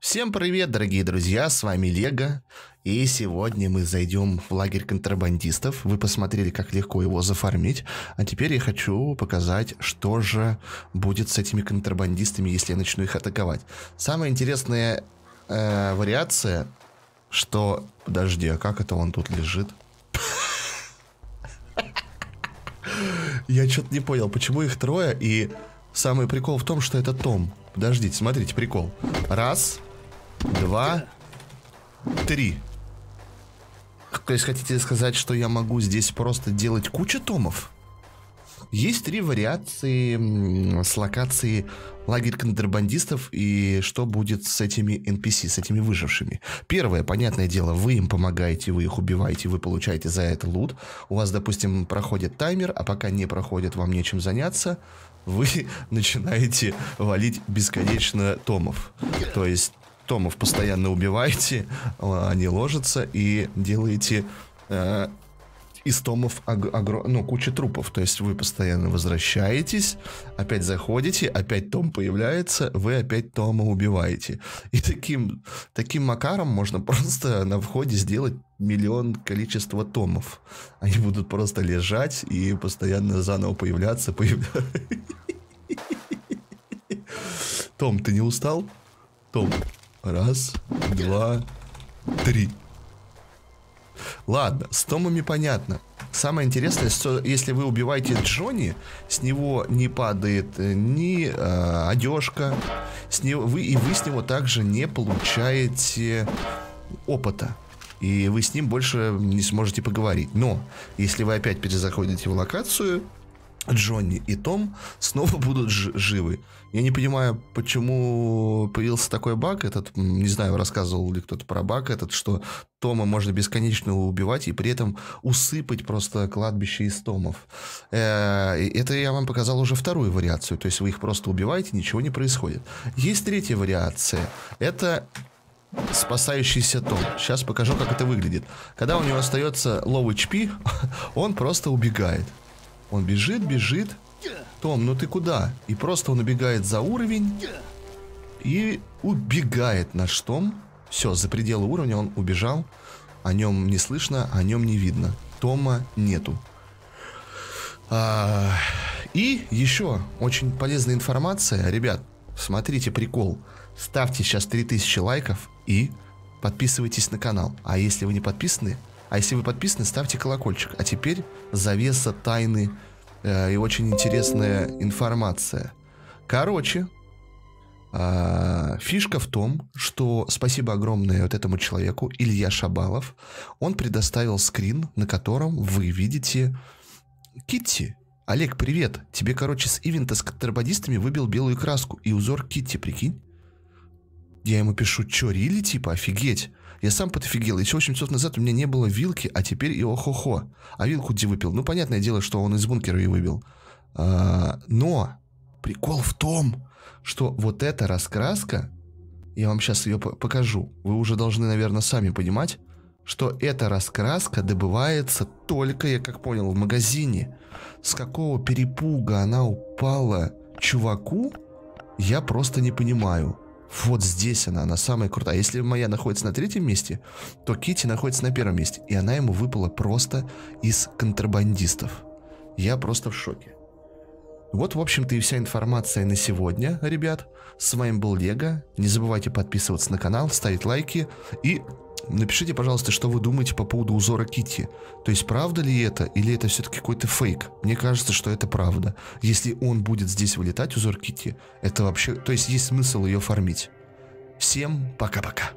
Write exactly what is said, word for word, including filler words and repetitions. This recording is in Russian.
Всем привет, дорогие друзья, с вами Лего, и сегодня мы зайдем в лагерь контрабандистов. Вы посмотрели, как легко его зафармить, а теперь я хочу показать, что же будет с этими контрабандистами, если я начну их атаковать. Самая интересная э, вариация, что... Подожди, а как это он тут лежит? Я что-то не понял, почему их трое, и самый прикол в том, что это Том. Подождите, смотрите, прикол. Раз... Два, три. То есть хотите сказать, что я могу здесь просто делать кучу томов? Есть три вариации с локации лагерь контрабандистов и что будет с этими эн пи си, с этими выжившими. Первое, понятное дело, вы им помогаете, вы их убиваете, вы получаете за это лут. У вас, допустим, проходит таймер, а пока не проходит, вам нечем заняться. Вы начинаете валить бесконечно томов. То есть... Томов постоянно убиваете, они ложатся, и делаете э, из томов ну, кучу трупов. То есть вы постоянно возвращаетесь, опять заходите, опять том появляется, вы опять тома убиваете. И таким, таким макаром можно просто на входе сделать миллион количества томов. Они будут просто лежать и постоянно заново появляться. появляться. Том, ты не устал? Том. Раз, два, три. Ладно, с Томами понятно. Самое интересное, что если вы убиваете Джонни, с него не падает ни э, одежка, с него, вы, и вы с него также не получаете опыта. И вы с ним больше не сможете поговорить. Но если вы опять перезаходите в локацию, Джонни и Том снова будут живы. Я не понимаю, почему появился такой баг этот, не знаю, рассказывал ли кто-то про баг этот, что Тома можно бесконечно убивать и при этом усыпать просто кладбище из Томов. Это я вам показал уже вторую вариацию, то есть вы их просто убиваете, ничего не происходит. Есть третья вариация, это... Спасающийся Том. Сейчас покажу, как это выглядит. Когда у него остается лоу эйч пи, он просто убегает. Он бежит, бежит. Том, ну ты куда? И просто он убегает за уровень. И убегает наш Том. Все, за пределы уровня он убежал. О нем не слышно, о нем не видно. Тома нету. А, и еще очень полезная информация. Ребят, смотрите прикол. Ставьте сейчас три тысячи лайков и подписывайтесь на канал. А если вы не подписаны... А если вы подписаны, ставьте колокольчик. А теперь завеса тайны э, и очень интересная информация. Короче, э, фишка в том, что спасибо огромное вот этому человеку, Илья Шабалов. Он предоставил скрин, на котором вы видите Китти. Олег, привет. Тебе, короче, с ивента с контрабандистами выбил белую краску и узор Китти, прикинь. Я ему пишу, чё, рили, типа, офигеть. Я сам подофигел. Еще восемь часов назад у меня не было вилки, а теперь и охо-хо. А вилку где выпил? Ну, понятное дело, что он из бункера ее выбил. А, но прикол в том, что вот эта раскраска, я вам сейчас ее покажу. Вы уже должны, наверное, сами понимать, что эта раскраска добывается только, я как понял, в магазине. С какого перепуга она упала чуваку, я просто не понимаю. Вот здесь она, она самая крутая. Если моя находится на третьем месте, то Китти находится на первом месте. И она ему выпала просто из контрабандистов. Я просто в шоке. Вот, в общем-то, и вся информация на сегодня, ребят. С вами был Лего. Не забывайте подписываться на канал, ставить лайки. И напишите, пожалуйста, что вы думаете по поводу узора Китти. То есть, правда ли это, или это все-таки какой-то фейк? Мне кажется, что это правда. Если он будет здесь вылетать, узор Китти, это вообще... То есть, есть смысл ее фармить. Всем пока-пока.